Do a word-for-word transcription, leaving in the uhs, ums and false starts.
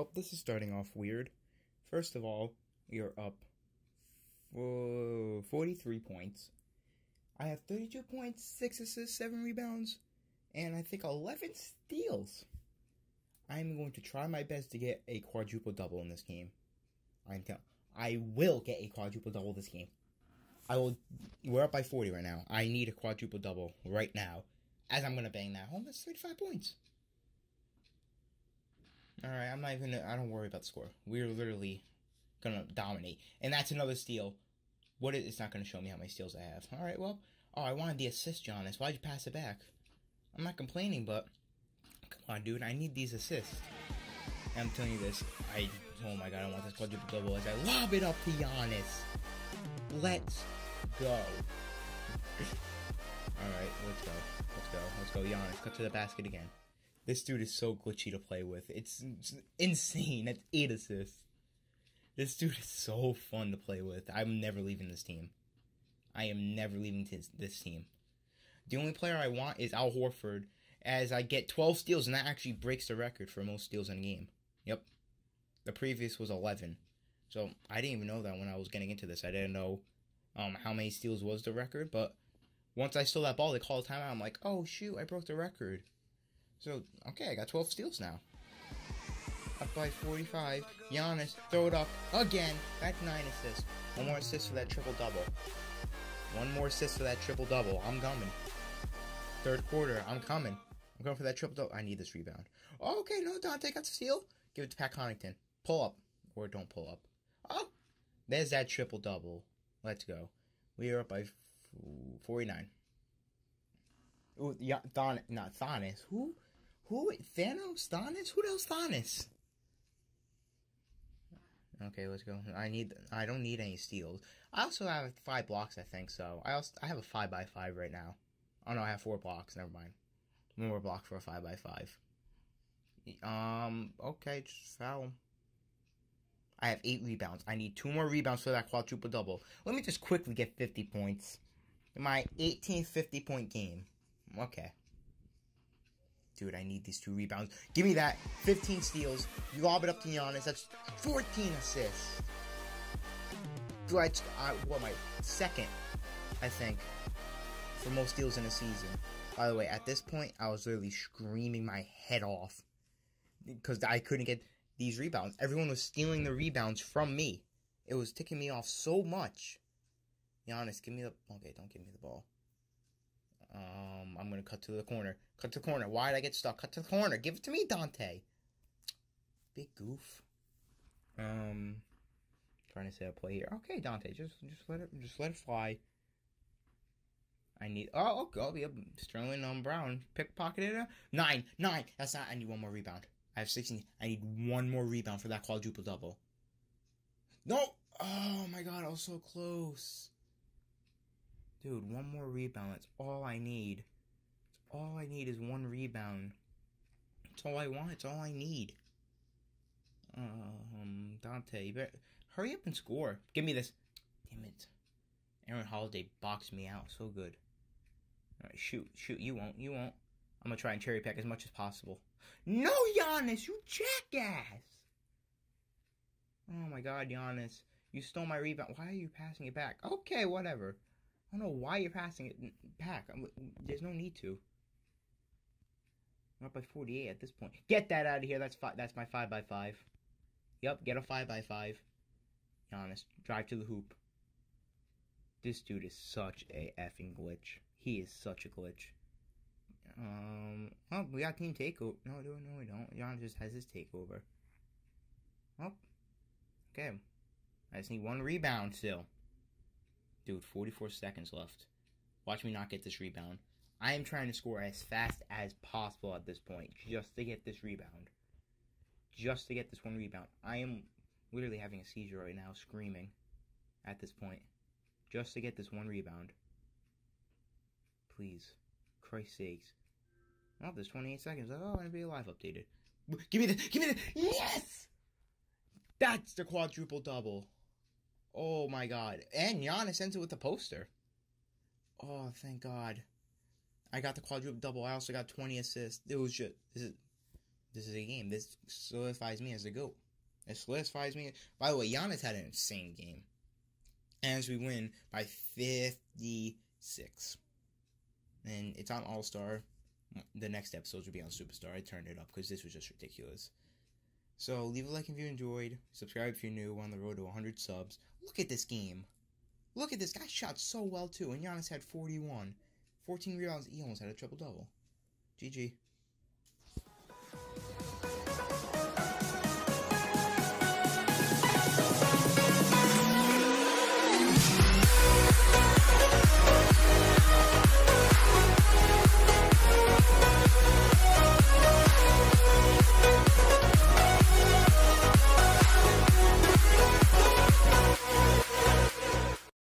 Well, this is starting off weird. First of all, you're up whoa, forty-three points. I have thirty-two points, six assists, seven rebounds, and I think eleven steals. I'm going to try my best to get a quadruple-double in this game. I'm telling I will get a quadruple-double this game. I will. We're up by forty right now. I need a quadruple-double right now, as I'm going to bang that home. That's thirty-five points. Alright, I'm not even... I don't worry about the score. We're literally going to dominate. And that's another steal. What is, it's not going to show me how many steals I have. Alright, well... Oh, I wanted the assist, Giannis. Why'd you pass it back? I'm not complaining, but... Come on, dude. I need these assists. And I'm telling you this. I... Oh my god, I want this quadruple double as I lob it up to Giannis. Let's go. Alright, let's go. Let's go. Let's go, Giannis. Cut to the basket again. This dude is so glitchy to play with. It's insane. That's eight assists. This dude is so fun to play with. I'm never leaving this team. I am never leaving this team. The only player I want is Al Horford, as I get twelve steals, and that actually breaks the record for most steals in a game. Yep. The previous was eleven. So, I didn't even know that when I was getting into this. I didn't know um, how many steals was the record, but once I stole that ball, they called a timeout. I'm like, oh, shoot, I broke the record. So, okay, I got twelve steals now. Up by forty-five. Giannis, throw it up again. That's nine assists. One more assist for that triple-double. One more assist for that triple-double. I'm coming. Third quarter, I'm coming. I'm going for that triple-double. I need this rebound. Oh, okay, no, Dante got the steal. Give it to Pat Connaughton. Pull up. Or don't pull up. Oh, there's that triple-double. Let's go. We are up by forty-nine. Ooh, yeah, Don, not Thanos. Who? Who? Thanos? Thanos? Who else? Thanos? Okay, let's go. I need. I don't need any steals. I also have five blocks, I think. So I also I have a five by five right now. Oh no, I have four blocks. Never mind. One more block for a five by five. Um. Okay, just foul him. I have eight rebounds. I need two more rebounds for that quadruple double. Let me just quickly get fifty points. My eighteenth fifty point game. Okay. Dude, I need these two rebounds. Give me that. fifteen steals. You lob it up to Giannis. That's fourteen assists. Dude, I, I, what, my second, I think, for most steals in a season. By the way, at this point, I was literally screaming my head off because I couldn't get these rebounds. Everyone was stealing the rebounds from me. It was ticking me off so much. Giannis, give me the... Okay, don't give me the ball. Um, I'm going to cut to the corner. Cut to the corner. Why did I get stuck? Cut to the corner. Give it to me, Dante. Big goof. Um, trying to set a play here. Okay, Dante, just just let it just let it fly. I need... Oh, go. Yep. Sterling on Brown. Pickpocketed her. Nine. Nine. That's not... I need one more rebound. I have sixteen. I need one more rebound for that quadruple-double. No! Oh, my God. I was so close. Dude, one more rebound. That's all I need. That's all I need is one rebound. That's all I want. It's all I need. Um, Dante, you better hurry up and score. Give me this. Damn it. Aaron Holiday boxed me out so good. Alright, shoot. Shoot. You won't. You won't. I'm going to try and cherry pick as much as possible. No, Giannis! You jackass! Oh, my God, Giannis. You stole my rebound. Why are you passing it back? Okay, whatever. I don't know why you're passing it back. I'm, there's no need to. I'm up by forty-eight at this point. Get that out of here. That's fi That's my five by five. Yep, get a five by five. Giannis, drive to the hoop. This dude is such a effing glitch. He is such a glitch. Um. Oh, we got team takeover. No, no, no, we don't. Giannis just has his takeover. Oh. Okay. I just need one rebound still. Dude, forty-four seconds left. Watch me not get this rebound. I am trying to score as fast as possible at this point, just to get this rebound. Just to get this one rebound. I am literally having a seizure right now, screaming at this point. Just to get this one rebound. Please. Christ's sakes. Oh, there's twenty-eight seconds. Oh, N B A Live updated. Give me the... Give me the... Yes! That's the quadruple double. Oh, my God. And Giannis ends it with the poster. Oh, thank God. I got the quadruple double. I also got twenty assists. It was just... This is, this is a game. This solidifies me as the GOAT. It solidifies me. By the way, Giannis had an insane game. As we win by fifty-six. And it's on All-Star. The next episodes will be on Superstar. I turned it up because this was just ridiculous. So, leave a like if you enjoyed. Subscribe if you're new. We're on the road to one hundred subs. Look at this game. Look at this guy shot so well, too. And Giannis had forty-one. fourteen rebounds. He almost had a triple-double. G G.